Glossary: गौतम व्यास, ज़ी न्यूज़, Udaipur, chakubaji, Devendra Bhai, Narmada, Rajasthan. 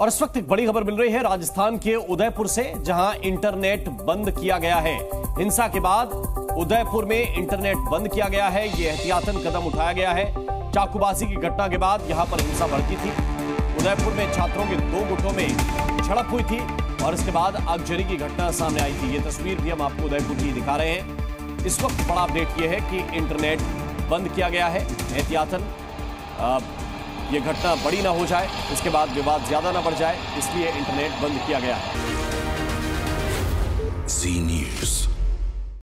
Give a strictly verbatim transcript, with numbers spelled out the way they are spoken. और इस वक्त एक बड़ी खबर मिल रही है राजस्थान के उदयपुर से, जहां इंटरनेट बंद किया गया है। हिंसा के बाद उदयपुर में इंटरनेट बंद किया गया है, ये एहतियातन कदम उठाया गया है। चाकूबाजी की घटना के बाद यहां पर हिंसा भड़की थी। उदयपुर में छात्रों के दो गुटों में झड़प हुई थी और इसके बाद आगजनी की घटना सामने आई थी। ये तस्वीर भी हम आपको उदयपुर की दिखा रहे हैं। इस वक्त बड़ा अपडेट यह है कि इंटरनेट बंद किया गया है एहतियातन, ये घटना बड़ी ना हो जाए, इसके बाद विवाद ज्यादा ना बढ़ जाए, इसलिए इंटरनेट बंद किया गया है। जी न्यूज़।